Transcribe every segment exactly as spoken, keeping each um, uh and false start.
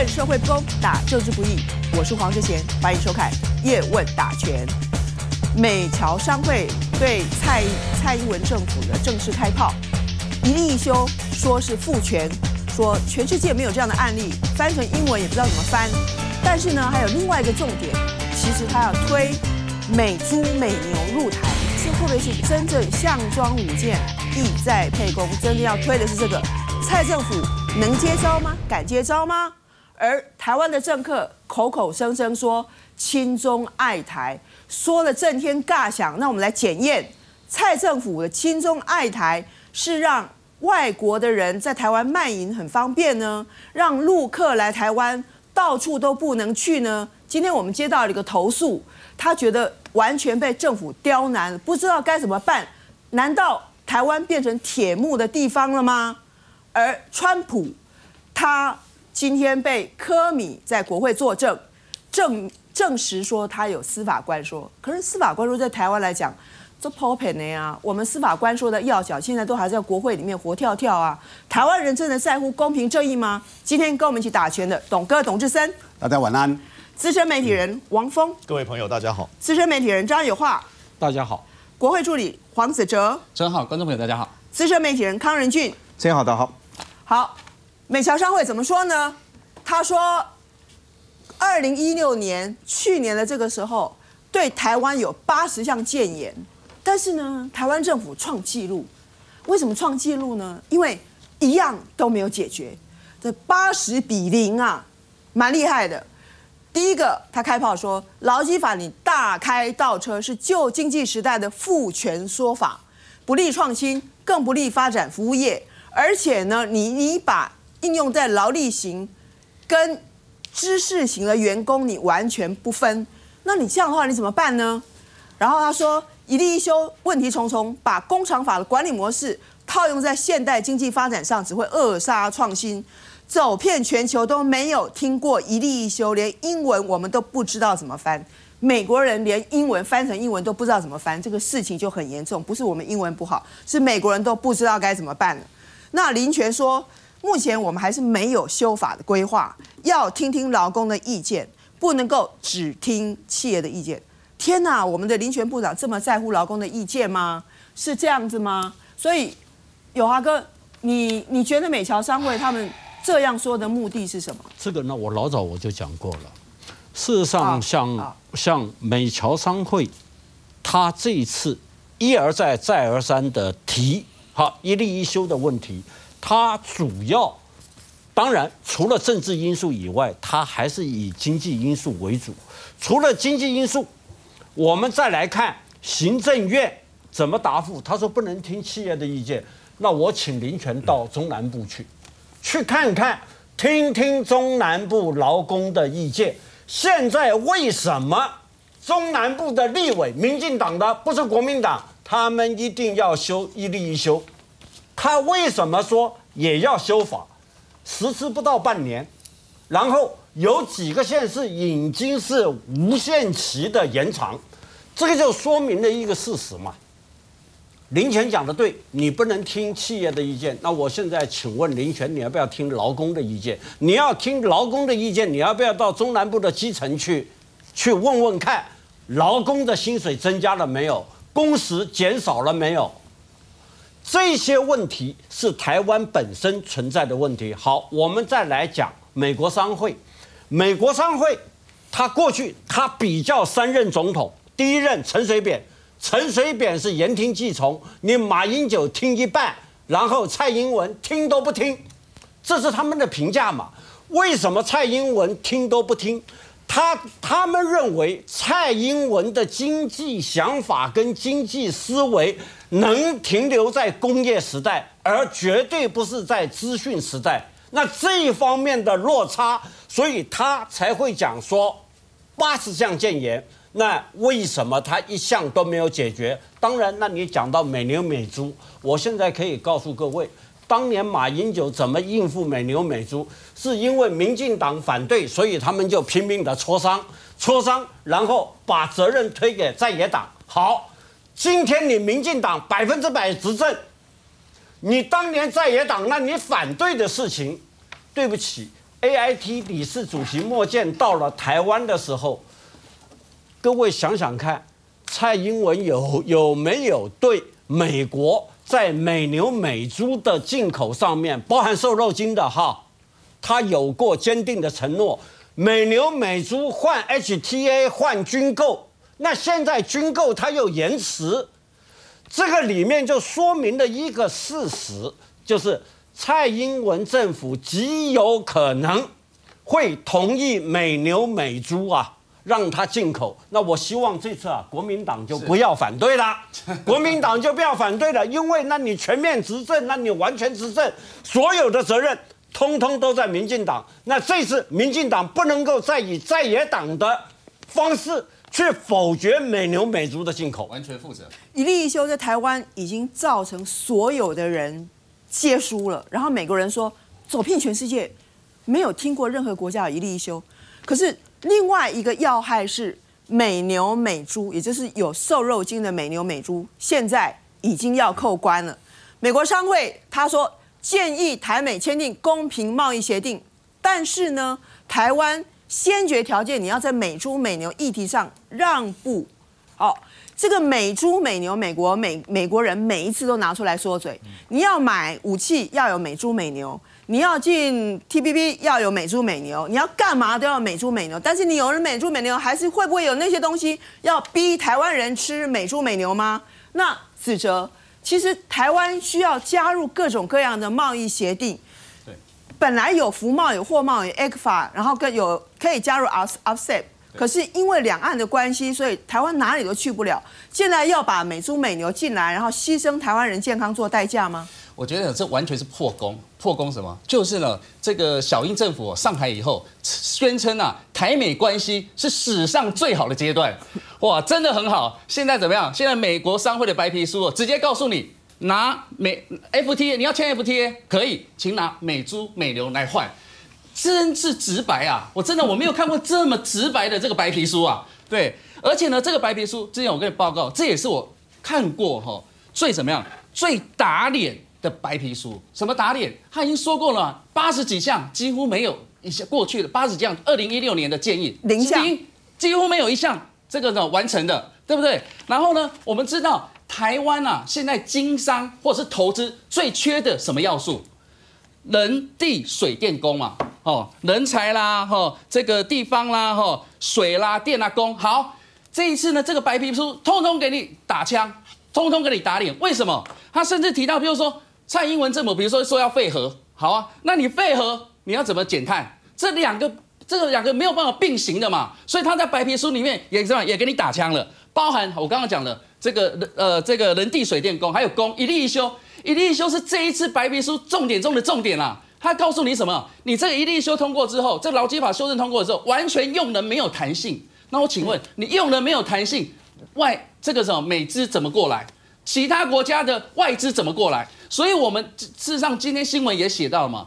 问社会不公，打政治不义。我是黄智贤，欢迎收看《叶问打拳》。美侨商会对蔡蔡英文政府的正式开炮，一例一休，说是复权，说全世界没有这样的案例，翻成英文也不知道怎么翻。但是呢，还有另外一个重点，其实他要推美猪美牛入台，这会不会是真正项庄舞剑、意在沛公？真的要推的是这个，蔡政府能接招吗？敢接招吗？而台湾的政客口口声声说亲中爱台，说了震天尬响。那我们来检验蔡政府的亲中爱台是让外国的人在台湾卖淫很方便呢，让陆客来台湾到处都不能去呢？今天我们接到了一个投诉，他觉得完全被政府刁难，不知道该怎么办。难道台湾变成铁幕的地方了吗？而川普他今天被科米在国会作证，证证实说他有司法官说，可是司法官说在台湾来讲，这 popping 的呀，我们司法官说的要角，现在都还在国会里面活跳跳啊！台湾人真的在乎公平正义吗？今天跟我们一起打拳的董哥董智森，大家晚安。资深媒体人王峰，各位朋友大家好。资深媒体人张友桦，大家好。国会助理黄子哲，真好，观众朋友大家好。资深媒体人康仁俊，真好，大家好。好，美侨商会怎么说呢？他说，二零一六年去年的这个时候，对台湾有八十项建言。但是呢，台湾政府创纪录，为什么创纪录呢？因为一样都没有解决，这八十比零啊，蛮厉害的。第一个，他开炮说，劳基法你大开倒车，是旧经济时代的父权说法，不利创新，更不利发展服务业。而且呢，你你把应用在劳力型跟知识型的员工，你完全不分。那你这样的话，你怎么办呢？然后他说，一例一休，问题重重，把工厂法的管理模式套用在现代经济发展上，只会扼杀创新。走遍全球都没有听过一例一休，连英文我们都不知道怎么翻。美国人连英文翻成英文都不知道怎么翻，这个事情就很严重。不是我们英文不好，是美国人都不知道该怎么办了。那林权说，目前我们还是没有修法的规划，要听听劳工的意见，不能够只听企业的意见。天哪，我们的林权部长这么在乎劳工的意见吗？是这样子吗？所以，友桦哥，你你觉得美侨商会他们这样说的目的是什么？这个呢，我老早我就讲过了。事实上像，像像美侨商会，他这一次一而再、再而三的提好一例一休的问题，他主要当然除了政治因素以外，他还是以经济因素为主。除了经济因素，我们再来看行政院怎么答复。他说不能听企业的意见，那我请林权到中南部去，去看看，听听中南部劳工的意见。现在为什么中南部的立委，民进党的不是国民党，他们一定要修一例一休？他为什么说也要修法？实施不到半年，然后有几个县市已经是无限期的延长，这个就说明了一个事实嘛。林权讲的对，你不能听企业的意见。那我现在请问林权，你要不要听劳工的意见？你要听劳工的意见，你要不要到中南部的基层去，去问问看，劳工的薪水增加了没有，工时减少了没有？这些问题是台湾本身存在的问题。好，我们再来讲美国商会。美国商会，他过去他比较三任总统，第一任陈水扁，陈水扁是言听计从，你马英九听一半，然后蔡英文听都不听，这是他们的评价嘛？为什么蔡英文听都不听？他他们认为蔡英文的经济想法跟经济思维能停留在工业时代，而绝对不是在资讯时代。那这一方面的落差，所以他才会讲说八十项建言，那为什么他一项都没有解决？当然，那你讲到美牛美猪，我现在可以告诉各位，当年马英九怎么应付美牛美猪，是因为民进党反对，所以他们就拼命的磋商，磋商，然后把责任推给在野党。好，今天你民进党百分之百执政。你当年在野党，那你反对的事情，对不起， A I T 理事主席莫健到了台湾的时候，各位想想看，蔡英文有有没有对美国在美牛美猪的进口上面，包含瘦肉精的哈，他有过坚定的承诺，美牛美猪换 H T A 换军购，那现在军购它又延迟，这个里面就说明了一个事实，就是， 蔡英文政府极有可能会同意美牛美猪啊，让它进口。那我希望这次啊，国民党就不要反对了，国民党就不要反对了，因为那你全面执政，那你完全执政，所有的责任通通都在民进党。那这次民进党不能够再以在野党的方式 去否决美牛美猪的进口，完全负责。一例一休在台湾已经造成所有的人 皆输了，然后美国人说走遍全世界，没有听过任何国家有一例一休。可是另外一个要害是美牛美猪，也就是有瘦肉精的美牛美猪，现在已经要扣关了。美国商会他说建议台美签订公平贸易协定，但是呢，台湾先决条件你要在美猪美牛议题上让步。好， 这个美猪美牛，美国美美国人每一次都拿出来说嘴。你要买武器要有美猪美牛，你要进 T P P 要有美猪美牛，你要干嘛都要美猪美牛。但是你有了美猪美牛，还是会不会有那些东西要逼台湾人吃美猪美牛吗？那子哲，其实台湾需要加入各种各样的贸易协定。对，本来有服贸、有货贸、有 E C F A， 然后更有可以加入 O F S E P。 可是因为两岸的关系，所以台湾哪里都去不了。现在要把美猪美牛进来，然后牺牲台湾人健康做代价吗？我觉得这完全是破功。破功什么？就是呢，这个小英政府上台以后，宣称啊，台美关系是史上最好的阶段，哇，真的很好。现在怎么样？现在美国商会的白皮书直接告诉你，拿美 F T A， 你要签 F T A 可以，请拿美猪美牛来换。 真是直白啊！我真的我没有看过这么直白的这个白皮书啊。对，而且呢，这个白皮书之前我跟你报告，这也是我看过哈最怎么样最打脸的白皮书。什么打脸？他已经说过了，八十几项几乎没有一项过去的八十几项，二零一六年的建议零项，几乎没有一项这个呢完成的，对不对？然后呢，我们知道台湾啊，现在经商或者是投资最缺的什么要素？人、地、水电工嘛。 哦，人才啦，哦，这个地方啦，哦，水啦，电啦，工好。这一次呢，这个白皮书通通给你打枪，通通给你打脸。为什么？他甚至提到，比如说蔡英文政府，比如说说要废核，好啊，那你废核你要怎么减碳？这两个，这两个没有办法并行的嘛。所以他在白皮书里面也什么也给你打枪了，包含我刚刚讲的这个呃这个人地水电工，还有工一例一休，一例一休是这一次白皮书重点中的重点啦。 他告诉你什么？你这个一例一休通过之后，这劳基法修正通过之后，完全用人没有弹性。那我请问，你用人没有弹性，外这个什么美资怎么过来？其他国家的外资怎么过来？所以我们事实上今天新闻也写到了嘛，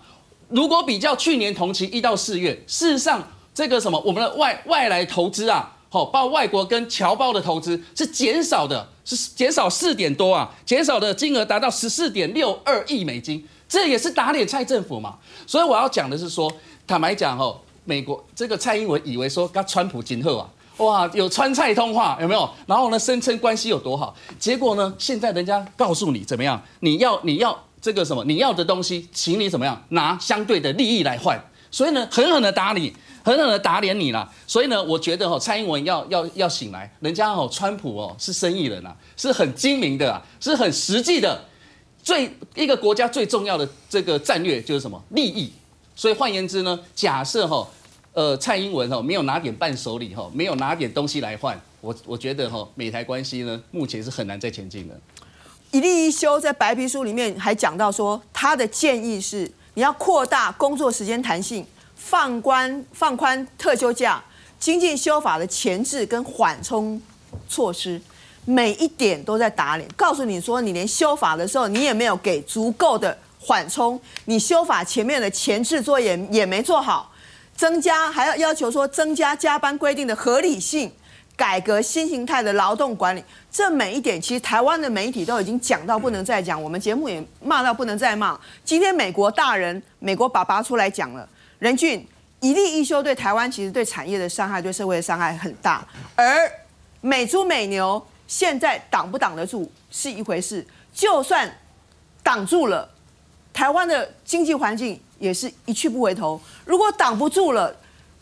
如果比较去年同期一到四月，事实上这个什么我们的外外来投资啊，好，包括外国跟侨胞的投资是减少的，是减少四点多啊，减少的金额达到十四点六二亿美金。 这也是打脸蔡政府嘛，所以我要讲的是说，坦白讲哦，美国这个蔡英文以为说跟川普今后啊，哇有川蔡通话有没有？然后呢声称关系有多好，结果呢现在人家告诉你怎么样，你要你要这个什么你要的东西，请你怎么样拿相对的利益来换，所以呢狠狠的打你，狠狠的打脸你啦。所以呢我觉得哦，蔡英文要要要醒来，人家哦川普哦是生意人啊，是很精明的啊，是很实际的。 最一个国家最重要的这个战略就是什么利益，所以换言之呢，假设哈，呃，蔡英文哈没有拿点伴手礼哈，没有拿点东西来换，我我觉得哈，美台关系呢目前是很难再前进的。一例一休在白皮书里面还讲到说，他的建议是你要扩大工作时间弹性，放宽放宽特休假，经济修法的前置跟缓冲措施。 每一点都在打脸，告诉你说，你连修法的时候，你也没有给足够的缓冲，你修法前面的前置作业也没做好，增加还要要求说增加加班规定的合理性，改革新形态的劳动管理，这每一点其实台湾的媒体都已经讲到不能再讲，我们节目也骂到不能再骂。今天美国大人、美国爸爸出来讲了，仁俊，一例一休对台湾其实对产业的伤害、对社会的伤害很大，而美猪美牛现在挡不挡得住是一回事，就算挡住了，台湾的经济环境也是一去不回头。如果挡不住了，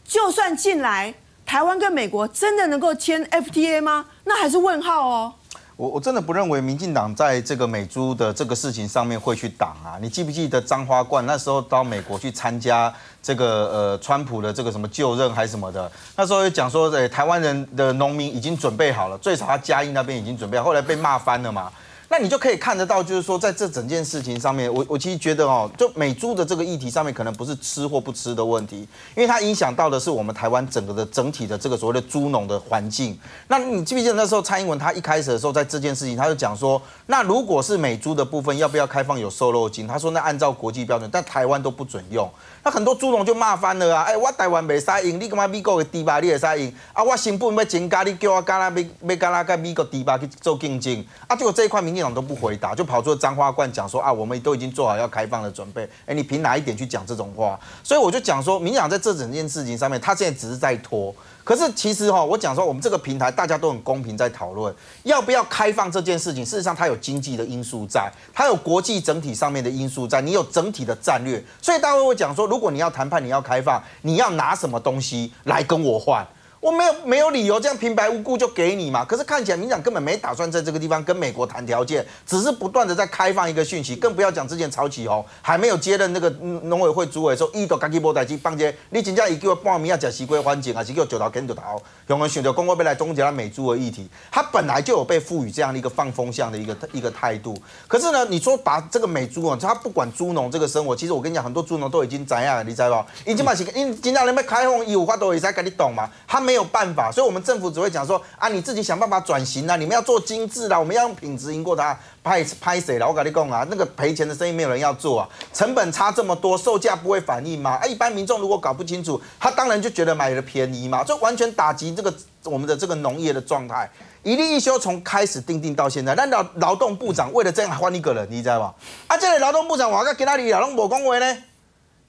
就算进来，台湾跟美国真的能够签 F T A 吗？那还是问号哦。 我我真的不认为民进党在这个美猪的这个事情上面会去挡啊！你记不记得张花冠那时候到美国去参加这个呃川普的这个什么就任还是什么的？那时候讲说，呃、欸，台湾人的农民已经准备好了，最少他嘉义那边已经准备好，后来被骂翻了嘛。那你就可以看得到，就是说在这整件事情上面，我我其实觉得哦，就美猪的这个议题上面，可能不是吃或不吃的问题，因为它影响到的是我们台湾整个的整体的这个所谓的猪农的环境。那你记不记得那时候蔡英文他一开始的时候，在这件事情他就讲说，那如果是美猪的部分，要不要开放有瘦肉精？他说那按照国际标准，但台湾都不准用。那很多猪农就骂翻了啊！哎、欸，我台湾袂使用，你干嘛美国的猪肉你会使用？啊，我成本要增加，你叫我干哪要要干哪跟美国猪肉去做竞争？啊，结果这一块民进。 党都不回答，就跑出张花冠讲说啊，我们都已经做好要开放的准备。哎，你凭哪一点去讲这种话？所以我就讲说，民进党在这整件事情上面，他现在只是在拖。可是其实哈，我讲说我们这个平台大家都很公平在讨论要不要开放这件事情。事实上，它有经济的因素在，它有国际整体上面的因素在，你有整体的战略。所以大家会讲说，如果你要谈判，你要开放，你要拿什么东西来跟我换？ 我没有没有理由这样平白无故就给你嘛，可是看起来民党根本没打算在这个地方跟美国谈条件，只是不断的在开放一个讯息，更不要讲之前曹启宏还没有接任那个农委会主委的时候，伊都家己无代志放者，你真正伊叫我半暝啊食西瓜番薯，还是叫九头跟九头，用我选择公我要来终结他美猪的议题，他本来就有被赋予这样的一个放风向的一个一个态度。可是呢，你说把这个美猪啊，他不管猪农这个生活，其实我跟你讲，很多猪农都已经怎样，你知道不？已经把是，因今仔人要开放，伊有法度会使跟你懂嘛？他没。 没有办法，所以我们政府只会讲说啊，你自己想办法转型啦、啊，你们要做精致啦、啊，我们要用品质赢过他，拍拍谁啦？我跟你讲啊，那个赔钱的生意没有人要做啊，成本差这么多，售价不会反应吗？啊，一般民众如果搞不清楚，他当然就觉得买了便宜嘛，就完全打击这个我们的这个农业的状态。 一例一休从开始定定到现在，咱劳劳动部长为了这样换一个人，你知道吗？啊，这个劳动部长我到今仔日也拢无讲话呢。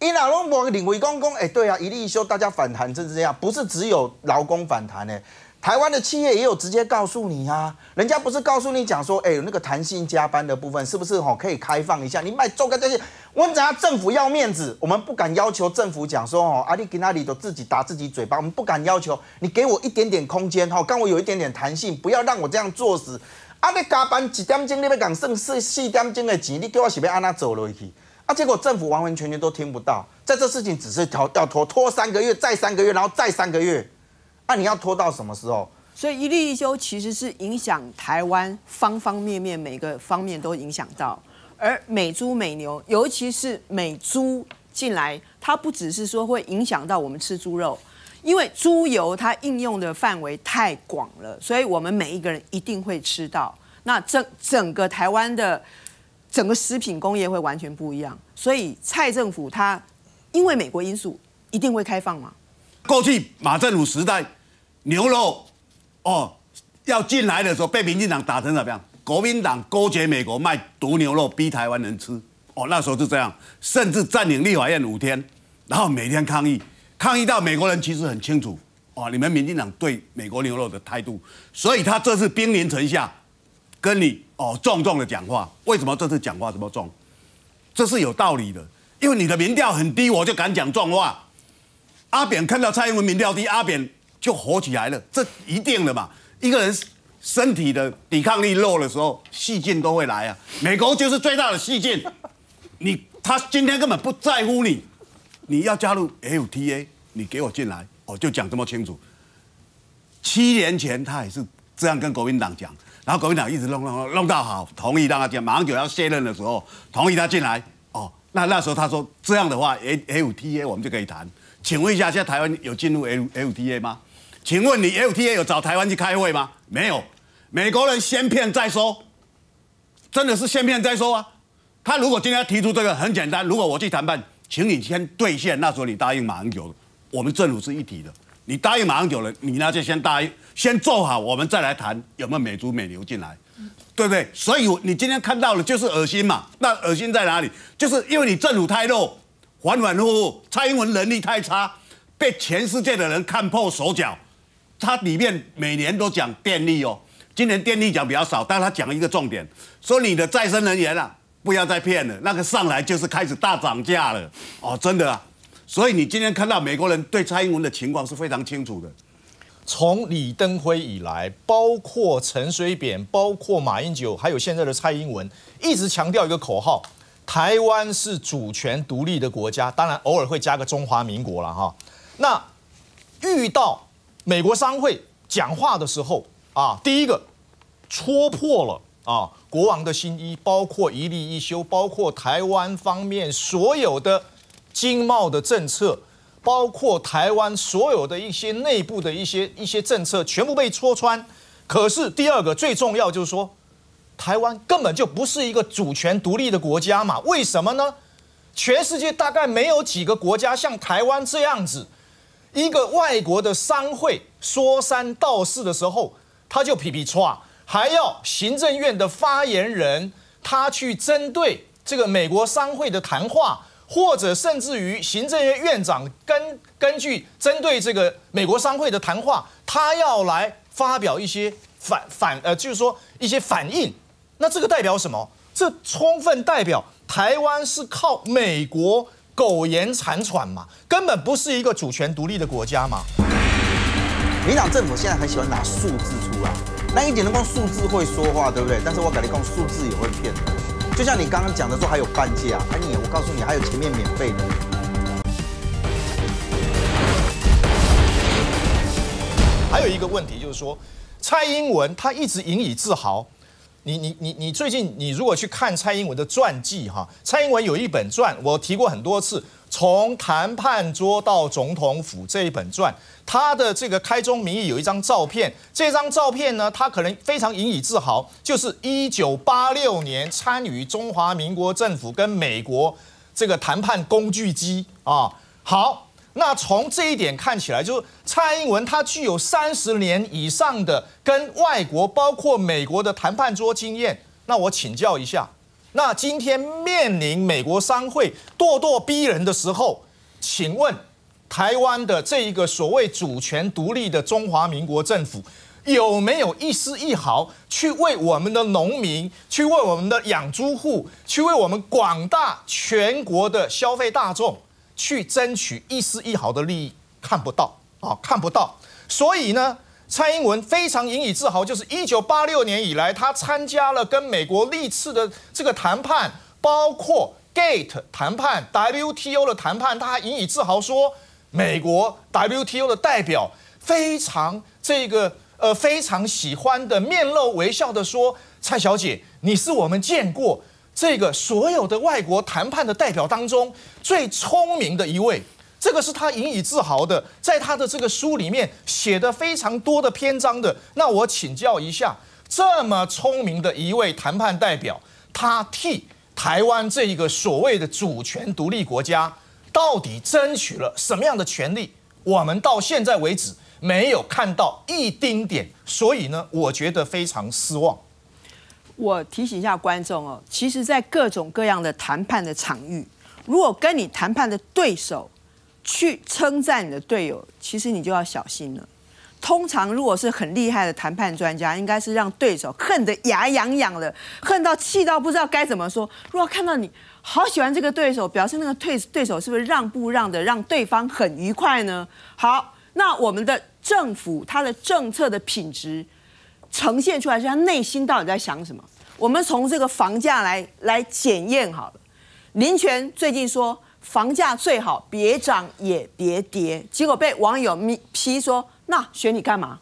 伊老拢无认为讲讲，哎，对啊，一例一休，大家反弹就是这样，不是只有劳工反弹呢、欸。台湾的企业也有直接告诉你啊，人家不是告诉你讲说，哎，那个弹性加班的部分是不是吼可以开放一下？你卖做个这些，我们只要政府要面子，我们不敢要求政府讲说哦，阿里给那里都自己打自己嘴巴，我们不敢要求你给我一点点空间哈，让我有一点点弹性，不要让我这样做死。啊，你加班一点钟，你要讲剩四四点钟的钱，你叫我是要安那做落去？ 啊！结果政府完完全全都听不到，在这事情只是拖要拖拖三个月，再三个月，然后再三个月，啊，你要拖到什么时候？所以一例一休其实是影响台湾方方面面，每个方面都影响到。而美猪美牛，尤其是美猪进来，它不只是说会影响到我们吃猪肉，因为猪油它应用的范围太广了，所以我们每一个人一定会吃到。那整整个台湾的。 整个食品工业会完全不一样，所以蔡政府他因为美国因素一定会开放嘛。过去马政府时代，牛肉哦要进来的时候被民进党打成怎么样？国民党勾结美国卖毒牛肉逼台湾人吃哦，那时候就这样，甚至占领立法院五天，然后每天抗议，抗议到美国人其实很清楚哦，你们民进党对美国牛肉的态度，所以他这次兵临城下。 跟你哦重重的讲话，为什么这次讲话这么重？这是有道理的，因为你的民调很低，我就敢讲重话。阿扁看到蔡英文民调低，阿扁就火起来了，这一定的嘛。一个人身体的抵抗力弱的时候，细菌都会来啊。美国就是最大的细菌，你他今天根本不在乎你，你要加入 F T A， 你给我进来，我就讲这么清楚。七年前他也是这样跟国民党讲。 然后国民党一直弄弄弄弄到好，同意让他进，马上就要卸任的时候，同意他进来。哦，那那时候他说这样的话 ，F T A 我们就可以谈。请问一下，现在台湾有进入 F T A 吗？请问你 F T A 有找台湾去开会吗？没有，美国人先骗再说，真的是先骗再说啊！他如果今天提出这个，很简单，如果我去谈判，请你先兑现那时候你答应马英九的，我们政府是一体的。 你答应马英九了，你那就先答应，先做好，我们再来谈有没有美猪美牛进来，对不对？所以你今天看到了就是恶心嘛，那恶心在哪里？就是因为你政府太弱，反反复复。蔡英文能力太差，被全世界的人看破手脚。他里面每年都讲电力哦，今年电力讲比较少，但他讲一个重点，说你的再生能源啊，不要再骗了，那个上来就是开始大涨价了哦，真的啊。所以你今天看到美国人对蔡英文的情况是非常清楚的。 从李登辉以来，包括陈水扁，包括马英九，还有现在的蔡英文，一直强调一个口号：台湾是主权独立的国家。当然，偶尔会加个中华民国啦哈。那遇到美国商会讲话的时候啊，第一个戳破了啊国王的新衣，包括一例一休，包括台湾方面所有的经贸的政策。 包括台湾所有的一些内部的一些一些政策，全部被戳穿。可是第二个最重要就是说，台湾根本就不是一个主权独立的国家嘛？为什么呢？全世界大概没有几个国家像台湾这样子，一个外国的商会说三道四的时候，他就皮皮唰，还要行政院的发言人他去针对这个美国商会的谈话。 或者甚至于行政院院长根根据针对这个美国商会的谈话，他要来发表一些反反呃，就是说一些反应。那这个代表什么？这充分代表台湾是靠美国苟延残喘嘛，根本不是一个主权独立的国家嘛。民党政府现在很喜欢拿数字出来，那一点都光数字会说话，对不对？但是我感觉光数字也会骗人。 就像你刚刚讲的说还有半价，哎你我告诉你还有前面免费的。还有一个问题就是说，蔡英文他一直引以自豪。你你你你最近你如果去看蔡英文的传记哈，蔡英文有一本传，我提过很多次，从谈判桌到总统府这一本传，他的这个开宗明义有一张照片，这张照片呢，他可能非常引以自豪，就是一九八六年参与中华民国政府跟美国这个谈判工具机啊。好，那从这一点看起来，就是蔡英文他具有三十年以上的跟外国，包括美国的谈判桌经验。那我请教一下。 那今天面临美国商会咄咄逼人的时候，请问台湾的这一个所谓主权独立的中华民国政府，有没有一丝一毫去为我们的农民、去为我们的养猪户、去为我们广大全国的消费大众去争取一丝一毫的利益？看不到啊，看不到。所以呢？ 蔡英文非常引以自豪，就是一九八六年以来，他参加了跟美国历次的这个谈判，包括 G A T T 谈判、W T O 的谈判，他还引以自豪说，美国 W T O 的代表非常这个呃非常喜欢的面露微笑的说，蔡小姐，你是我们见过这个所有的外国谈判的代表当中最聪明的一位。 这个是他引以自豪的，在他的这个书里面写的非常多的篇章的。那我请教一下，这么聪明的一位谈判代表，他替台湾这一个所谓的主权独立国家，到底争取了什么样的权利？我们到现在为止没有看到一丁点，所以呢，我觉得非常失望。我提醒一下观众哦，其实，在各种各样的谈判的场域，如果跟你谈判的对手， 去称赞你的队友，其实你就要小心了。通常如果是很厉害的谈判专家，应该是让对手恨得牙痒痒了，恨到气到不知道该怎么说。如果看到你好喜欢这个对手，表示那个对对手是不是让步让的让对方很愉快呢？好，那我们的政府它的政策的品质呈现出来，是他内心到底在想什么？我们从这个房价来来检验好了。林权最近说。 房价最好别涨也别跌，结果被网友批说：“那选你干嘛？”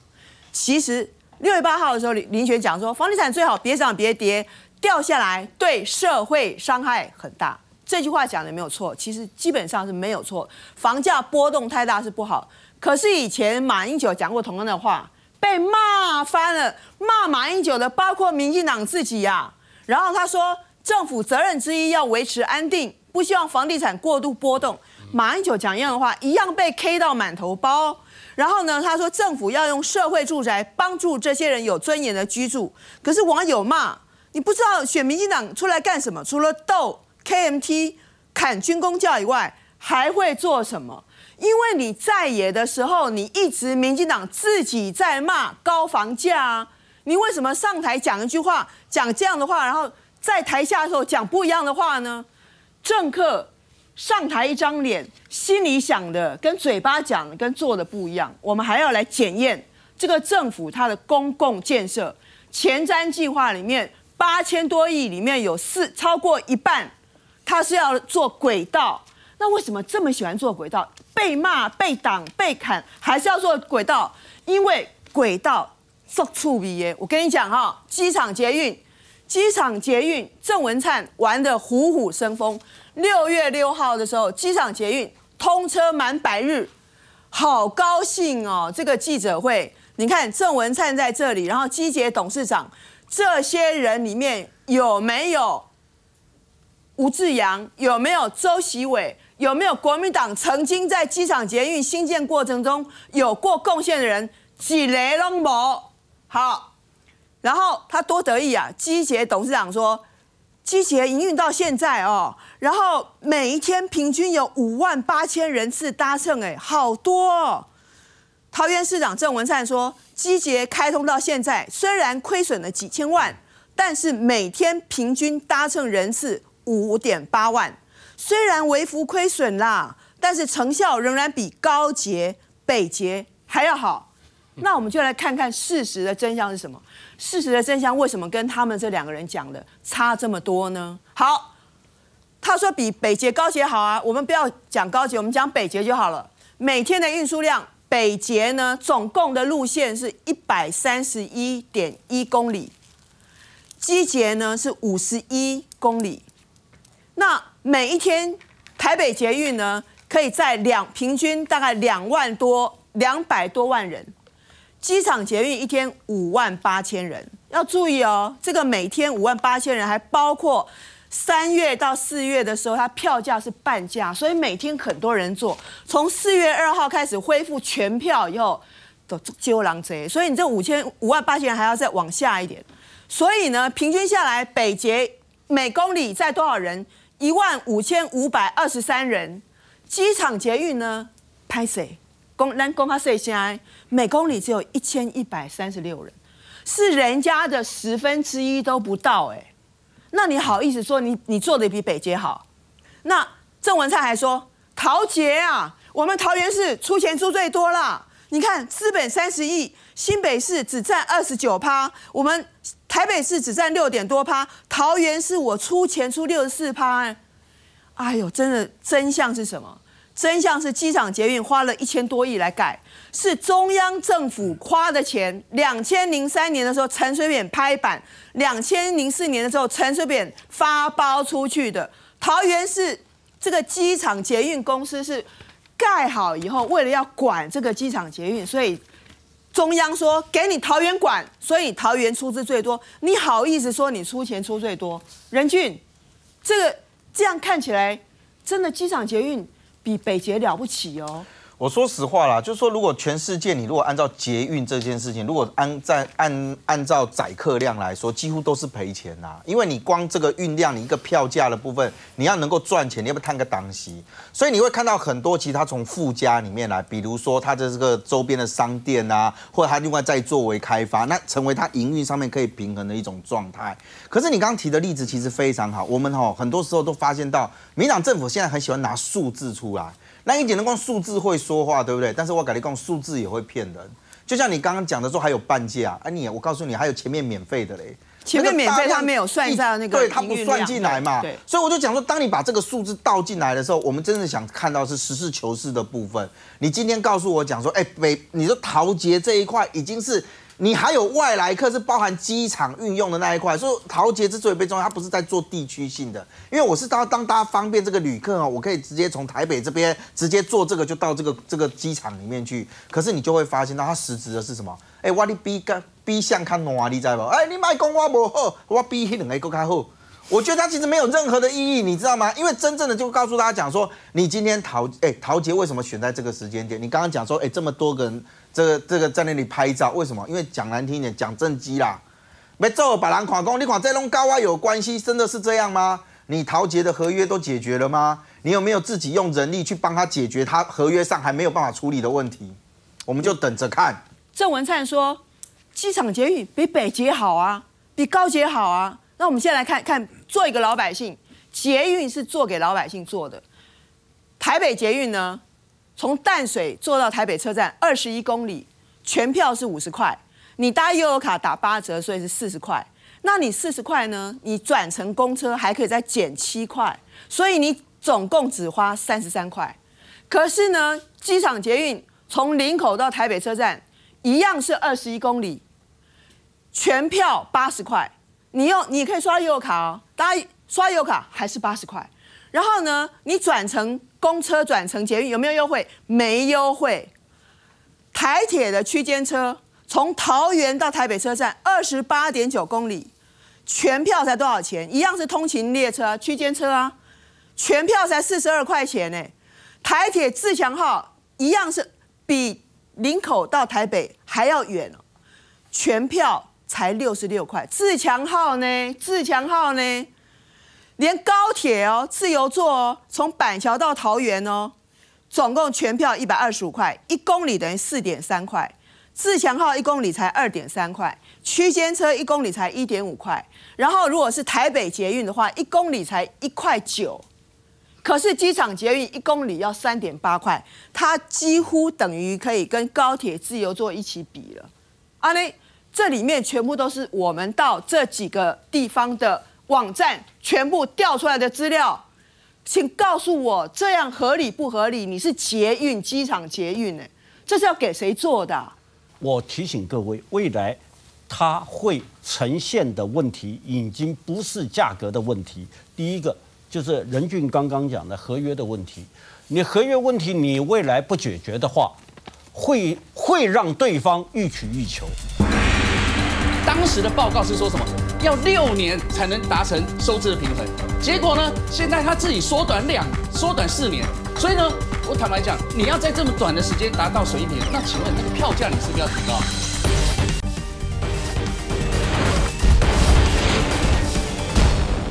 其实六月八号的时候，林林权讲说，房地产最好别涨别跌，掉下来对社会伤害很大。这句话讲的没有错，其实基本上是没有错。房价波动太大是不好，可是以前马英九讲过同样的话，被骂翻了，骂马英九的包括民进党自己呀、啊。然后他说，政府责任之一要维持安定。 不希望房地产过度波动。马英九讲一样的话，一样被 K 到满头包。然后呢，他说政府要用社会住宅帮助这些人有尊严的居住。可是网友骂你不知道选民进党出来干什么？除了斗 K M T、砍军公教以外，还会做什么？因为你在野的时候，你一直民进党自己在骂高房价啊，你为什么上台讲一句话，讲这样的话，然后在台下的时候讲不一样的话呢？政客上台一张脸，心里想的跟嘴巴讲的跟做的不一样，我们还要来检验这个政府它的公共建设前瞻计划里面八千多亿里面有四超过一半，它是要做轨道。那为什么这么喜欢做轨道？被骂、被挡、被砍，还是要做轨道？因为轨道做触鼻耶。我跟你讲哈、哦，机场捷运，机场捷运，郑文灿玩得虎虎生风。六月六号的时候，机场捷运通车满百日，好高兴哦！这个记者会，你看郑文灿在这里，然后机捷董事长，这些人里面有没有吴志扬？有没有周锡玮？有没有国民党曾经在机场捷运兴建过程中有过贡献的人？几雷龙某好，然后他多得意啊！机捷董事长说，机捷营运到现在哦，然后每一天平均有五万八千人次搭乘，哎，好多哦。桃园市长郑文灿说，机捷开通到现在虽然亏损了几千万，但是每天平均搭乘人次五点八万。虽然微幅亏损啦，但是成效仍然比高捷、北捷还要好。那我们就来看看事实的真相是什么？事实的真相为什么跟他们这两个人讲的差这么多呢？好，他说比北捷、高捷好啊，我们不要讲高捷，我们讲北捷就好了。每天的运输量，北捷呢总共的路线是一百三十一点一公里，机捷呢是五十一公里。那每一天，台北捷运呢，可以在两平均大概两万多、两百多万人；机场捷运一天五万八千人。要注意哦，这个每天五万八千人还包括三月到四月的时候，它票价是半价，所以每天很多人坐。从四月二号开始恢复全票以后，都揪狼贼，所以你这五千五万八千人还要再往下一点。所以呢，平均下来，北捷每公里载多少人？一万五千五百二十三人，机场捷运呢？拍谁？公咱公他谁先来？每公里只有一千一百三十六人，是人家的十分之一都不到哎、欸。那你好意思说你你做的比北捷好？那郑文灿还说桃捷啊，我们桃园市出钱出最多啦。你看资本三十亿，新北市只占二十九趴，我们。台北市只占六点多趴，桃园市我出钱出六十四趴，哎呦，真的真相是什么？真相是机场捷运花了一千多亿来改，是中央政府花的钱。两千零三年的时候，陈水扁拍板；两千零四年的时候，陈水扁发包出去的。桃园市这个机场捷运公司是盖好以后，为了要管这个机场捷运，所以。中央说给你桃园管，所以桃园出资最多。你好意思说你出钱出最多？仁俊，这个这样看起来，真的机场捷运比北捷了不起哦。我说实话啦，就是说，如果全世界你如果按照捷运这件事情，如果按在按按照载客量来说，几乎都是赔钱啦。因为你光这个运量，你一个票价的部分，你要能够赚钱，你要不要摊个档期？所以你会看到很多其他从附加里面来，比如说它的这个周边的商店啊，或者它另外再作为开发，那成为它营运上面可以平衡的一种状态。可是你刚刚提的例子其实非常好，我们吼很多时候都发现到，民党政府现在很喜欢拿数字出来。那你只能光数字会说话，对不对？但是我跟你讲，数字也会骗人。就像你刚刚讲的说，还有半价，啊你，我告诉你，还有前面免费的嘞。前面免费他没有算在那个，对他不算进来嘛。所以我就讲说，当你把这个数字倒进来的时候，我们真的想看到是实事求是的部分。你今天告诉我讲说，哎，北，你说桃捷这一块已经是。你还有外来客是包含机场运用的那一块，所以桃捷之所以被重要，它不是在做地区性的，因为我是当当大家方便这个旅客哦，我可以直接从台北这边直接坐这个就到这个这个机场里面去，可是你就会发现到它实质的是什么？哎，我哩比个比相看暖，你知不？哎，你卖讲我无好，我比那两个更加好。我觉得它其实没有任何的意义，你知道吗？因为真正的就告诉大家讲说，你今天桃哎桃捷为什么选在这个时间点？你刚刚讲说，哎，这么多个人。这个这个在那里拍照，为什么？因为讲难听一点，讲政绩啦，没做把人看讲，你看这拢跟我有关系，真的是这样吗？你桃捷的合约都解决了吗？你有没有自己用人力去帮他解决他合约上还没有办法处理的问题？我们就等着看。郑文灿说，机场捷运比北捷好啊，比高捷好啊。那我们先来看看，做一个老百姓，捷运是做给老百姓做的。台北捷运呢，从淡水坐到台北车站二十一公里，全票是五十块，你搭悠游卡打八折，所以是四十块。 那你四十块呢？你转乘公车还可以再减七块，所以你总共只花三十三块。可是呢，机场捷运从林口到台北车站一样是二十一公里，全票八十块，你用你可以刷悠游卡哦，大家刷悠游卡还是八十块。然后呢，你转乘公车、转乘捷运有没有优惠？没优惠。台铁的区间车。 从桃园到台北车站二十八点九公里，全票才多少钱？一样是通勤列车、区间车啊，全票才四十二块钱呢。台铁自强号一样是比林口到台北还要远，全票才六十六块。自强号呢？自强号呢？连高铁哦，自由座哦，从板桥到桃园哦，总共全票一百二十五块，一公里等于四点三块。 自强号一公里才二点三块，区间车一公里才一点五块，然后如果是台北捷运的话，一公里才一块九，可是机场捷运一公里要三点八块，它几乎等于可以跟高铁自由座一起比了。啊，那这里面全部都是我们到这几个地方的网站全部调出来的资料，请告诉我这样合理不合理？你是捷运机场捷运呢、欸？这是要给谁做的、啊？ 我提醒各位，未来它会呈现的问题已经不是价格的问题。第一个就是任俊刚刚讲的合约的问题，你合约问题你未来不解决的话，会会让对方欲取欲求。当时的报告是说什么？要六年才能达成收支的平衡，结果呢，现在他自己缩短两，缩短四年，所以呢。 我坦白讲，你要在这么短的时间达到水平，那请问那个票价你是不是要提高？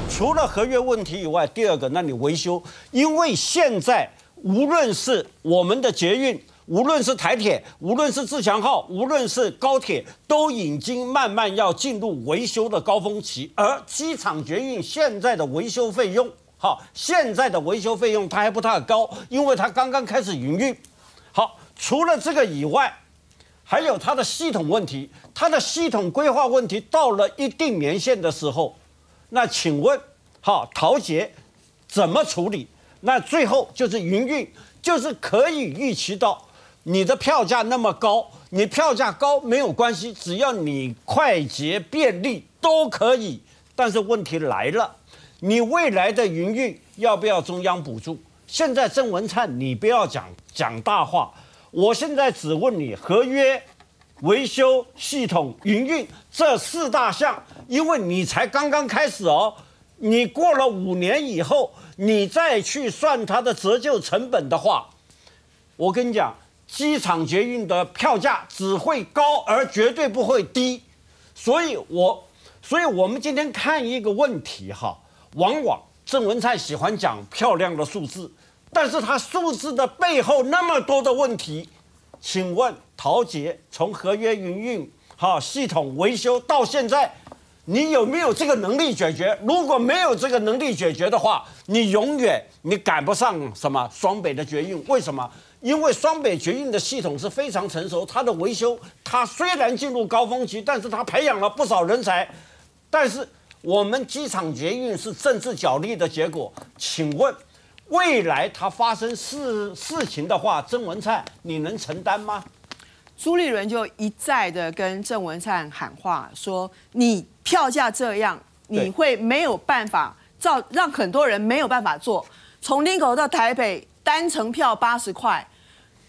除了合约问题以外，第二个，那你维修，因为现在无论是我们的捷运，无论是台铁，无论是自强号，无论是高铁，都已经慢慢要进入维修的高峰期，而机场捷运现在的维修费用。 好，现在的维修费用它还不太高，因为它刚刚开始营运。好，除了这个以外，还有它的系统问题，它的系统规划问题到了一定年限的时候，那请问，好，桃捷怎么处理？那最后就是营运，就是可以预期到你的票价那么高，你票价高没有关系，只要你快捷便利都可以。但是问题来了。 你未来的营运要不要中央补助？现在郑文灿，你不要讲讲大话。我现在只问你，合约、维修、系统、营运这四大项，因为你才刚刚开始哦。你过了五年以后，你再去算它的折旧成本的话，我跟你讲，机场捷运的票价只会高，而绝对不会低。所以我，所以我们今天看一个问题哈。 往往郑文灿喜欢讲漂亮的数字，但是他数字的背后那么多的问题，请问桃捷从合约营运、好系统维修到现在，你有没有这个能力解决？如果没有这个能力解决的话，你永远你赶不上什么双北的捷运。为什么？因为双北捷运的系统是非常成熟，它的维修它虽然进入高峰期，但是它培养了不少人才，但是。 我们机场捷运是政治角力的结果，请问未来它发生事事情的话，郑文灿你能承担吗？朱立伦就一再的跟郑文灿喊话说：“你票价这样，你会没有办法造，让很多人没有办法做。从林口到台北单程票八十块，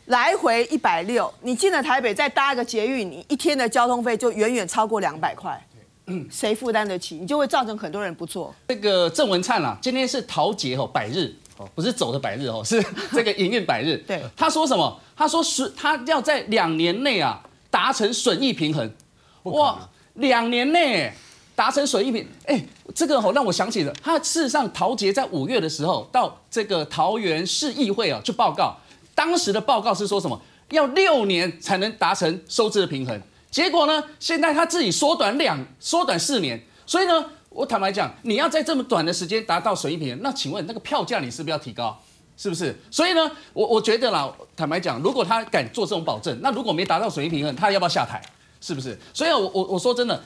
来回一百六，你进了台北再搭一个捷运，你一天的交通费就远远超过两百块。” 谁负担得起，你就会造成很多人不做。这个郑文灿啊，今天是桃捷哦百日哦，不是走的百日哦，是这个营运百日。对，他说什么？他说损，他要在两年内啊达成损益平衡。哇，两年内达成水一平，哎，这个哦让我想起了，他事实上陶杰在五月的时候到这个桃园市议会啊去报告，当时的报告是说什么要六年才能达成收支的平衡，结果呢，现在他自己缩短两缩短四年，所以呢，我坦白讲，你要在这么短的时间达到水一平，那请问那个票价你是不是要提高？ 是不是？所以呢，我我觉得啦，坦白讲，如果他敢做这种保证，那如果没达到水平平衡，他要不要下台？是不是？所以我，我我我说真的，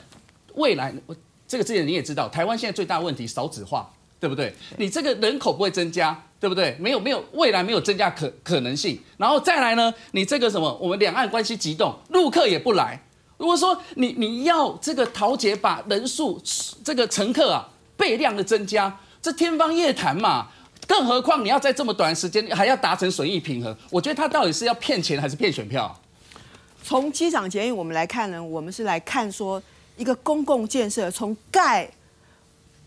未来我这个之前你也知道，台湾现在最大问题少子化，对不对？你这个人口不会增加，对不对？没有没有未来没有增加可可能性。然后再来呢，你这个什么，我们两岸关系激动，陆客也不来。如果说你你要这个桃捷把人数这个乘客啊倍量的增加，这天方夜谭嘛。 更何况你要在这么短的时间还要达成损益平衡，我觉得他到底是要骗钱还是骗选票？从机场捷运我们来看呢，我们是来看说一个公共建设从盖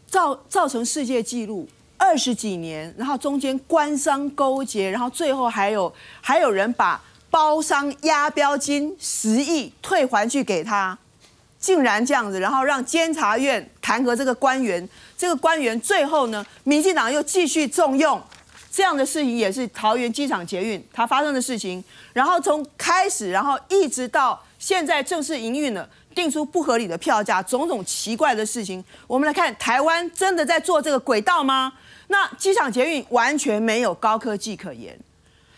造造成世界纪录二十几年，然后中间官商勾结，然后最后还有还有人把包商押标金十亿退还去给他，竟然这样子，然后让监察院弹劾这个官员。 这个官员最后呢，民进党又继续重用这样的事情，也是桃园机场捷运它发生的事情。然后从开始，然后一直到现在正式营运了，定出不合理的票价，种种奇怪的事情。我们来看，台湾真的在做这个轨道吗？那机场捷运完全没有高科技可言。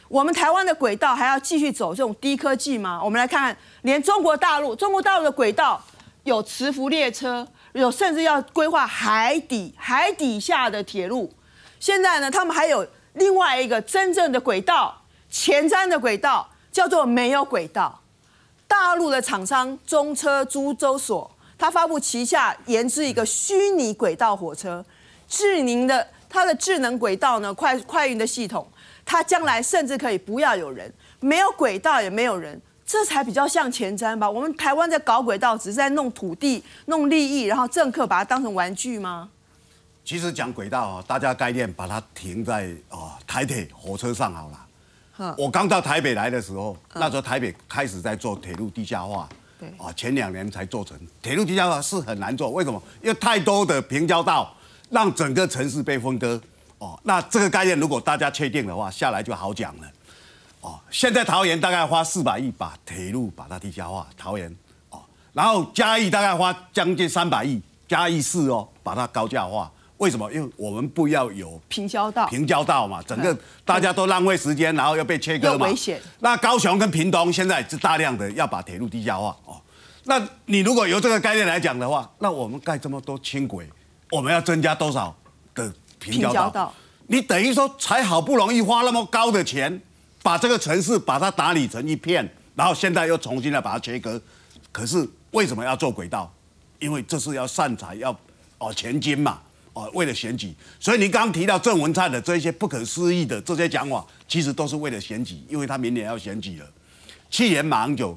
我们台湾的轨道还要继续走这种低科技吗？我们来看看，连中国大陆，中国大陆的轨道有磁浮列车。 有甚至要规划海底海底下的铁路，现在呢，他们还有另外一个真正的轨道，前瞻的轨道叫做没有轨道。大陆的厂商中车株洲所，它发布旗下研制一个虚拟轨道火车，智能的它的智能轨道呢，快快运的系统，它将来甚至可以不要有人，没有轨道也没有人。 这才比较像前瞻吧？我们台湾在搞轨道，只是在弄土地、弄利益，然后政客把它当成玩具吗？其实讲轨道啊，大家概念把它停在啊、哦、台铁火车上好了。我刚到台北来的时候，那时候台北开始在做铁路地下化，对啊，前两年才做成。铁路地下化是很难做，为什么？因为太多的平交道让整个城市被分割。哦，那这个概念如果大家确定的话，下来就好讲了。 哦，现在桃园大概花四百亿把铁路把它地下化，桃园哦，然后嘉义大概花将近三百亿，嘉义市哦把它高架化，为什么？因为我们不要有平交道，平交道嘛，整个大家都浪费时间，然后又被切割嘛，危险。那高雄跟屏东现在是大量的要把铁路地下化哦，那你如果由这个概念来讲的话，那我们盖这么多轻轨，我们要增加多少的平交道？交道你等于说才好不容易花那么高的钱。 把这个城市把它打理成一片，然后现在又重新来把它切割，可是为什么要做轨道？因为这是要散财，要哦钱金嘛，哦为了选举。所以您刚刚提到郑文灿的这些不可思议的这些讲法，其实都是为了选举，因为他明年要选举了。去年马英九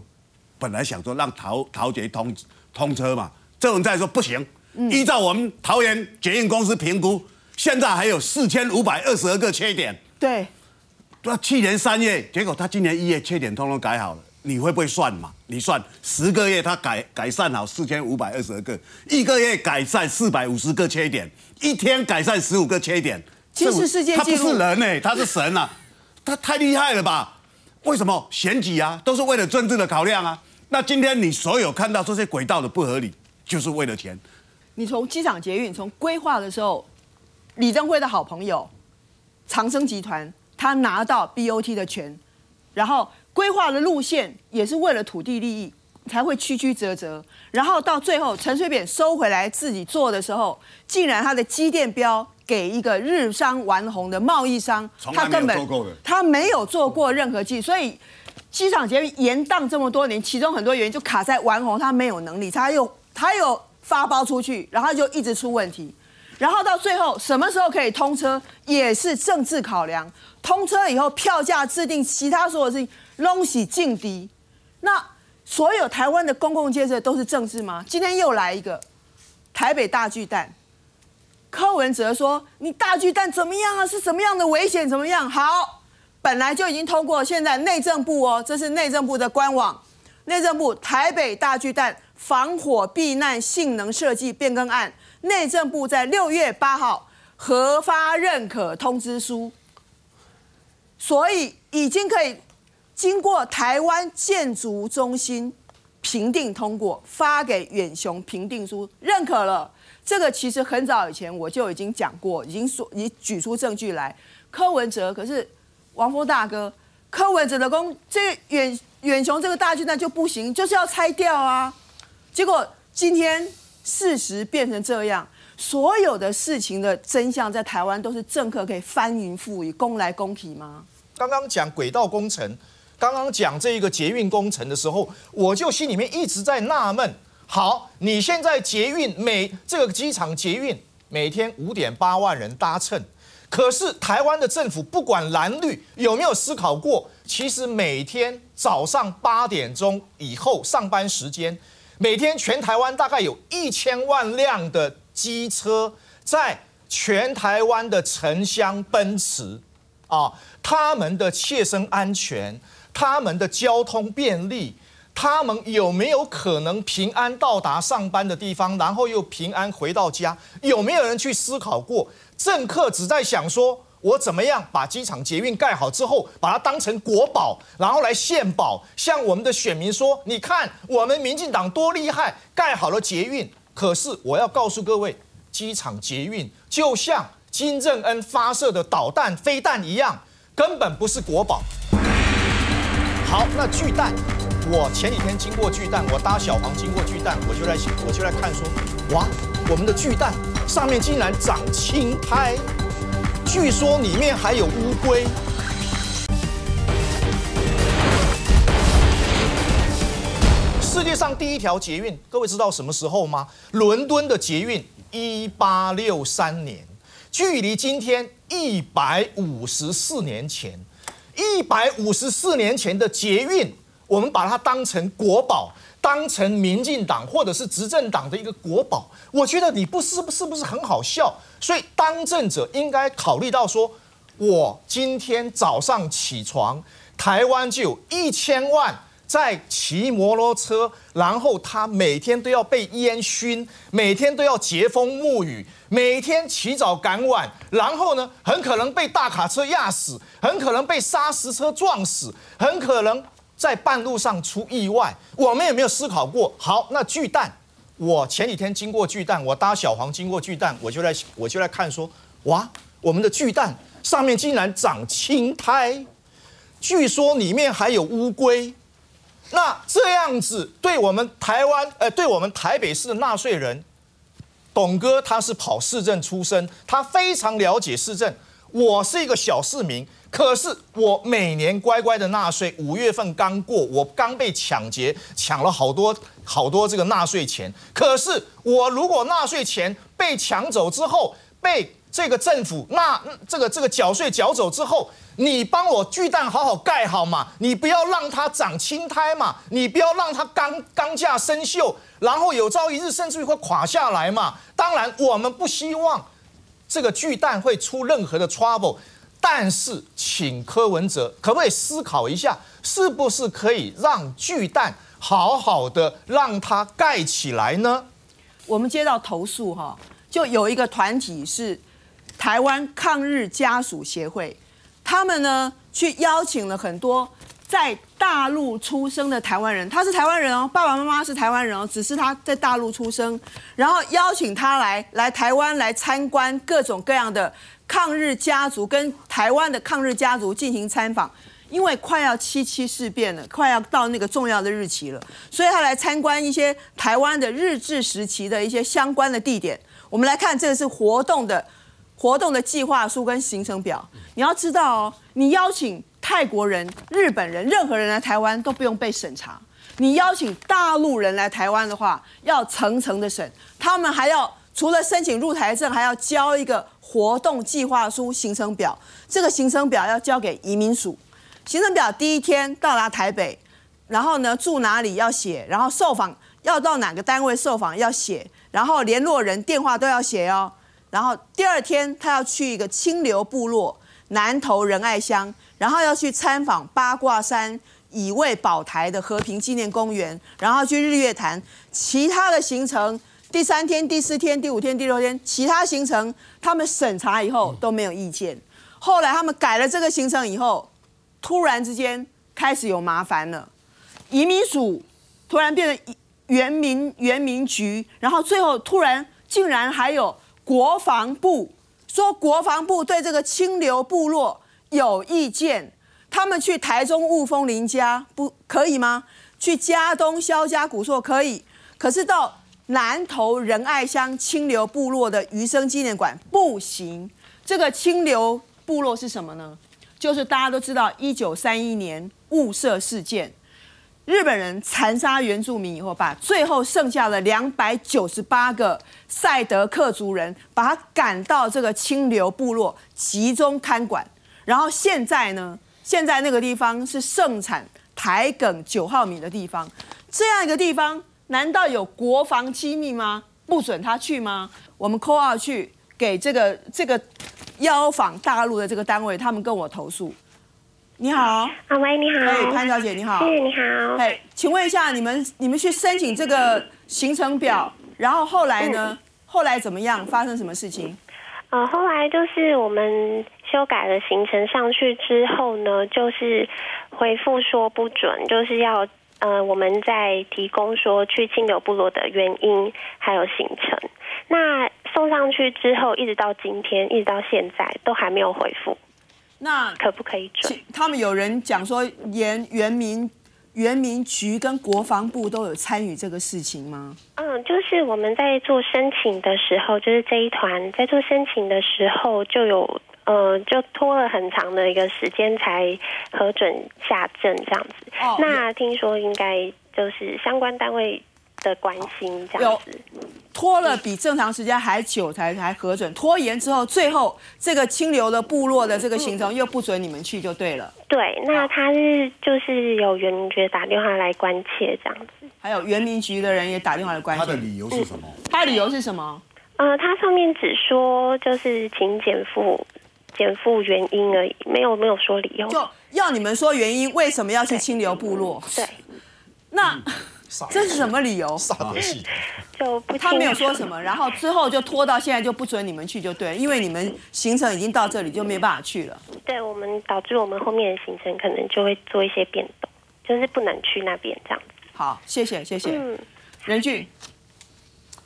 本来想说让桃桃捷通通车嘛，郑文灿说不行，嗯、依照我们桃园捷运公司评估，现在还有四千五百二十二个缺点。对。 那去年三月，结果他今年一月缺点通通改好了，你会不会算嘛？你算十个月，他改改善好四千五百二十二个，一个月改善四百五十个缺点，一天改善十五个缺点。其实世界他不是人哎、欸，他是神啊，他太厉害了吧？为什么选举啊，都是为了政治的考量啊？那今天你所有看到这些轨道的不合理，就是为了钱。你从机场捷运从规划的时候，李登辉的好朋友长生集团。 他拿到 B O T 的权，然后规划的路线也是为了土地利益才会曲曲折折，然后到最后陈水扁收回来自己做的时候，竟然他的机电标给一个日商完红的贸易商，他根本他没有做过任何计，所以机场捷运延宕这么多年，其中很多原因就卡在完红他没有能力，他又他又发包出去，然后就一直出问题。 然后到最后，什么时候可以通车，也是政治考量。通车以后，票价制定，其他所有事情拢是政治。那所有台湾的公共建设都是政治吗？今天又来一个台北大巨蛋，柯文哲说：“你大巨蛋怎么样啊？是什么样的危险？怎么样？”好，本来就已经通过，现在内政部哦，这是内政部的官网，内政部台北大巨蛋防火避难性能设计变更案，内政部在六月八号核发认可通知书，所以已经可以经过台湾建筑中心评定通过，发给远雄评定书认可了。这个其实很早以前我就已经讲过，已经说你举出证据来。柯文哲可是王峰大哥，柯文哲的公这远远雄这个大巨蛋就不行，就是要拆掉啊。 结果今天事实变成这样，所有的事情的真相在台湾都是政客可以翻云覆雨、攻来攻去吗？刚刚讲轨道工程，刚刚讲这一个捷运工程的时候，我就心里面一直在纳闷：好，你现在捷运每这个机场捷运每天五点八万人搭乘，可是台湾的政府不管蓝绿有没有思考过，其实每天早上八点钟以后上班时间。 每天全台湾大概有一千万辆的机车在全台湾的城乡奔驰，啊，他们的切身安全，他们的交通便利，他们有没有可能平安到达上班的地方，然后又平安回到家？有没有人去思考过？政客只在想说。 我怎么样把机场捷运盖好之后，把它当成国宝，然后来献宝，向我们的选民说：你看，我们民进党多厉害，盖好了捷运。可是我要告诉各位，机场捷运就像金正恩发射的导弹、飞弹一样，根本不是国宝。好，那巨蛋，我前几天经过巨蛋，我搭小黄经过巨蛋，我就在我就在看说，哇，我们的巨蛋上面竟然长青苔。 据说里面还有乌龟。世界上第一条捷运，各位知道什么时候吗？伦敦的捷运，一八六三年，距离今天一百五十四年前。一百五十四年前的捷运，我们把它当成国宝，当成民进党或者是执政党的一个国宝。我觉得你不是是不是很好笑？ 所以，当政者应该考虑到说，我今天早上起床，台湾就有一千万在骑摩托车，然后他每天都要被烟熏，每天都要栉风沐雨，每天起早赶晚，然后呢，很可能被大卡车压死，很可能被砂石车撞死，很可能在半路上出意外。我们有没有思考过？好，那巨蛋。 我前几天经过巨蛋，我搭小黄经过巨蛋，我就在我就在看说，哇，我们的巨蛋上面竟然长青苔，据说里面还有乌龟。那这样子对我们台湾，呃，对我们台北市的纳税人，董哥他是跑市政出身，他非常了解市政。我是一个小市民，可是我每年乖乖的纳税。五月份刚过，我刚被抢劫，抢了好多。 好多这个纳税钱，可是我如果纳税钱被抢走之后，被这个政府纳这个这个缴税缴走之后，你帮我巨蛋好好盖好嘛，你不要让它长青苔嘛，你不要让它钢钢架生锈，然后有朝一日甚至于会垮下来嘛。当然，我们不希望这个巨蛋会出任何的 trouble。 但是，请柯文哲可不可以思考一下，是不是可以让巨蛋好好的让它盖起来呢？我们接到投诉哈，就有一个团体是台湾抗日家属协会，他们呢去邀请了很多在大陆出生的台湾人，他是台湾人哦，爸爸妈妈是台湾人哦，只是他在大陆出生，然后邀请他来来台湾来参观各种各样的。 抗日家族跟台湾的抗日家族进行参访，因为快要七七事变了，快要到那个重要的日期了，所以他来参观一些台湾的日治时期的一些相关的地点。我们来看，这个是活动的活动的计划书跟行程表。你要知道哦，你邀请泰国人、日本人，任何人来台湾都不用被审查。你邀请大陆人来台湾的话，要层层的审，他们还要除了申请入台证，还要交一个。 活动计划书、行程表，这个行程表要交给移民署。行程表第一天到达台北，然后呢住哪里要写，然后受访要到哪个单位受访要写，然后联络人电话都要写哦。然后第二天他要去一个清流部落、南投仁爱乡，然后要去参访八卦山、以卫保台的和平纪念公园，然后去日月潭。其他的行程，第三天、第四天、第五天、第六天，其他行程他们审查以后都没有意见。后来他们改了这个行程以后，突然之间开始有麻烦了，移民署突然变成原民原民局，然后最后突然竟然还有国防部说国防部对这个清流部落有意见。 他们去台中雾峰林家不可以吗？去嘉东萧家古厝可以，可是到南投仁爱乡清流部落的余生纪念馆不行。这个清流部落是什么呢？就是大家都知道，一九三一年雾社事件，日本人残杀原住民以后，把最后剩下的两百九十八个赛德克族人，把他赶到这个清流部落集中看管，然后现在呢？ 现在那个地方是盛产台梗九号米的地方，这样一个地方，难道有国防机密吗？不准他去吗？我们call out去给这个这个邀访大陆的这个单位，他们跟我投诉。你好，啊喂，你好，哎，潘小姐你好，是你好，哎，请问一下，你们你们去申请这个行程表，然后后来呢？后来怎么样？发生什么事情？ 呃，后来就是我们修改了行程上去之后呢，就是回复说不准，就是要呃我们再提供说去清流部落的原因还有行程。那送上去之后，一直到今天，一直到现在都还没有回复。那可不可以准？他们有人讲说，原原民。 原民局跟国防部都有参与这个事情吗？嗯，就是我们在做申请的时候，就是这一团在做申请的时候就有呃，就拖了很长的一个时间才核准下证这样子。哦、那听说应该就是相关单位的关心这样子。拖了比正常时间还久才才核准，拖延之后，最后这个清流的部落的这个行程又不准你们去就对了。 对，那他是就是有原民局打电话来关切这样子，还有原民局的人也打电话来关切。他的理由是什么？嗯、他的理由是什么？呃，他上面只说就是请减负，减负原因而已，没有没有说理由。就要你们说原因，为什么要去清流部落？对，那、嗯、这是什么理由？啥戏？就不他没有说什么，然后之后就拖到现在就不准你们去就对，因为你们行程已经到这里就没办法去了。 对我们导致我们后面的行程可能就会做一些变动，就是不能去那边这样子。好，谢谢谢谢。嗯，仁俊，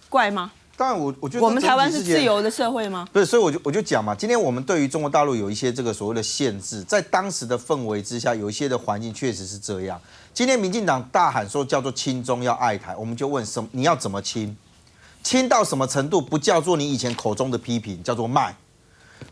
怪吗？当然我，我我觉得我们台湾是自由的社会吗？不是，所以我就我就讲嘛，今天我们对于中国大陆有一些这个所谓的限制，在当时的氛围之下，有一些的环境确实是这样。今天民进党大喊说叫做亲中要爱台，我们就问什么？你要怎么亲？亲到什么程度不叫做你以前口中的批评，叫做卖？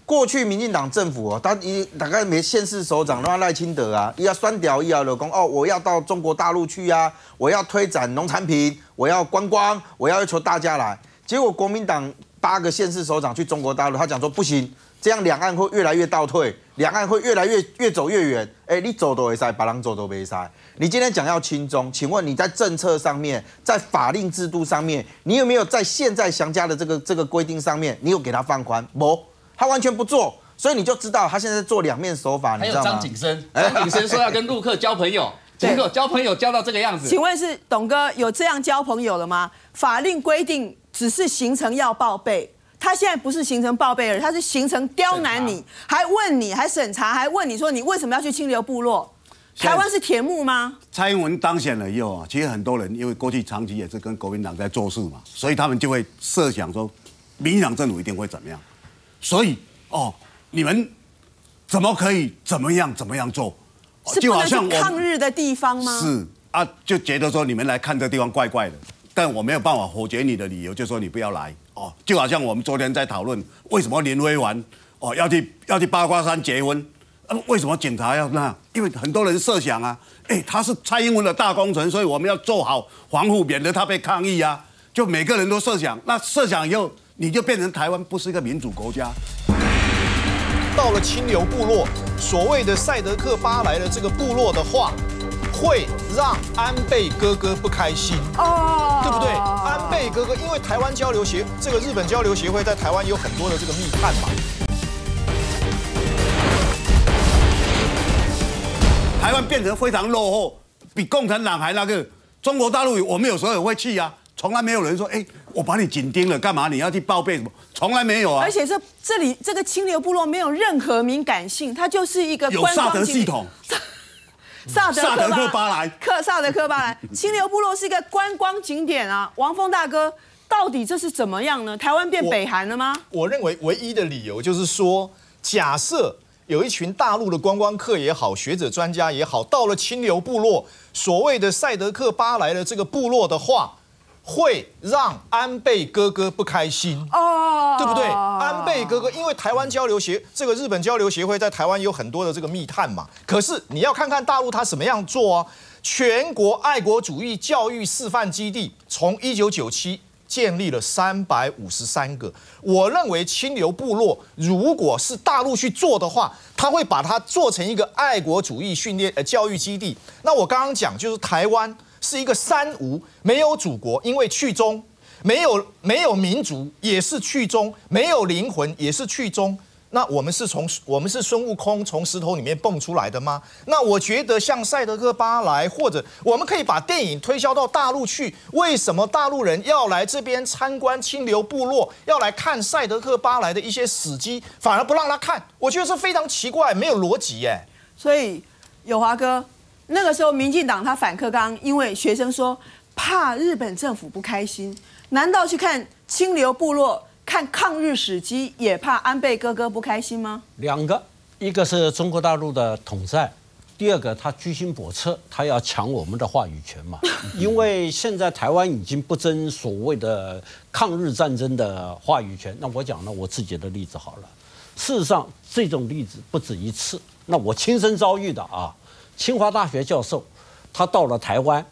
过去民进党政府哦，他一大概没县市首长，那赖清德啊，要酸屌一啊，老公哦，我要到中国大陆去啊，我要推展农产品，我要观光，我要要求大家来。结果国民党八个县市首长去中国大陆，他讲说不行，这样两岸会越来越倒退，两岸会越来越越走越远。哎、欸，你走都没塞，把人走都没塞。你今天讲要亲中，请问你在政策上面，在法令制度上面，你有没有在现在详加的这个这个规定上面，你有给他放宽？没。 他完全不做，所以你就知道他现在做两面手法，你知道吗？还有张景生，张景生说要跟陆客交朋友，结果交朋友交到这个样子。请问是董哥有这样交朋友了吗？法令规定只是行程要报备，他现在不是行程报备了，他是行程刁难你，还问你，还审查，还问你说你为什么要去清流部落？台湾是铁幕吗？蔡英文当选了以后啊，其实很多人因为过去长期也是跟国民党在做事嘛，所以他们就会设想说，民进党政府一定会怎么样。 所以哦，你们怎么可以怎么样怎么样做？就好像抗日的地方吗？是啊，就觉得说你们来看这地方怪怪的，但我没有办法否决你的理由，就说你不要来哦。就好像我们昨天在讨论为什么林威完哦要去要去八卦山结婚，啊，为什么警察要那？因为很多人设想啊，哎、欸，他是蔡英文的大功臣，所以我们要做好防护，免得他被抗议啊。就每个人都设想，那设想以后。 你就变成台湾不是一个民主国家。到了清流部落，所谓的赛德克巴莱的这个部落的话，会让安倍哥哥不开心，哦，对不对？安倍哥哥，因为台湾交流协这个日本交流协会在台湾有很多的这个密探嘛。台湾变成非常落后，比共产党还那个。中国大陆我们有时候也会去啊，从来没有人说，哎、欸，我把你紧盯了，干嘛你要去报备什么？从来没有啊。而且这这里这个清流部落没有任何敏感性，它就是一个有萨德系统。萨德克巴莱，克萨德克巴莱，清流部落是一个观光景点啊。王峰大哥，到底这是怎么样呢？台湾变北韩了吗？我认为唯一的理由就是说，假设有一群大陆的观光客也好，学者专家也好，到了清流部落，所谓的赛德克巴莱的这个部落的话，会让安倍哥哥不开心哦，对不对？安倍哥哥，因为台湾交流协这个日本交流协会在台湾有很多的这个密探嘛，可是你要看看大陆他怎么样做啊！全国爱国主义教育示范基地从一九九七建立了三百五十三个，我认为清流部落如果是大陆去做的话，他会把它做成一个爱国主义训练呃教育基地。那我刚刚讲就是台湾。是一个三无，没有祖国，因为去中；没有没有民族，也是去中；没有灵魂，也是去中。那我们是从我们是孙悟空从石头里面蹦出来的吗？那我觉得像赛德克巴莱，或者我们可以把电影推销到大陆去。为什么大陆人要来这边参观清流部落，要来看赛德克巴莱的一些史迹，反而不让他看？我觉得是非常奇怪，没有逻辑耶。所以，友华哥。那个时候，民进党他反课纲，因为学生说怕日本政府不开心，难道去看清流部落、看抗日史迹，也怕安倍哥哥不开心吗？两个，一个是中国大陆的统战，第二个他居心叵测，他要抢我们的话语权嘛。因为现在台湾已经不争所谓的抗日战争的话语权，那我讲了我自己的例子好了。事实上，这种例子不止一次，那我亲身遭遇的啊。清华大学教授，他到了台湾，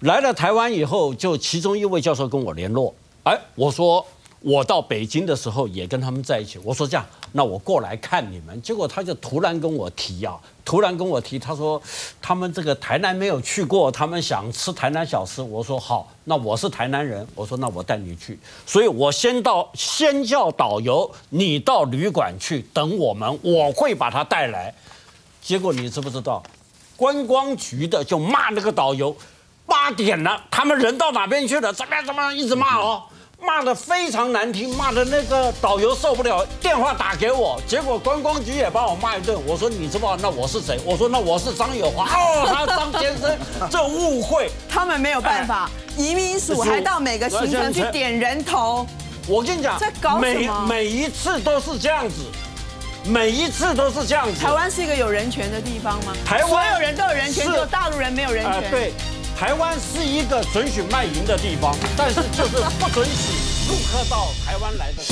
来了台湾以后，就其中一位教授跟我联络，哎，我说我到北京的时候也跟他们在一起，我说这样，那我过来看你们，结果他就突然跟我提啊，突然跟我提，他说他们这个台南没有去过，他们想吃台南小吃，我说好，那我是台南人，我说那我带你去，所以我先到先叫导游，你到旅馆去等我们，我会把他带来。结果你知不知道，观光局的就骂那个导游，八点了，他们人到哪边去了？怎么样怎么样，一直骂哦，骂得非常难听，骂的那个导游受不了，电话打给我，结果观光局也把我骂一顿。我说你知不知道那我是谁？我说那我是张友华哦，他张先生，这误会，他们没有办法，移民署还到每个行程去点人头。我跟你讲，在搞什么？每每一次都是这样子。每一次都是这样子。台湾是一个有人权的地方吗？台湾所有人都有人权，只有大陆人没有人权。呃、对，台湾是一个准许卖淫的地方，但是就是不准许陆客到台湾来的。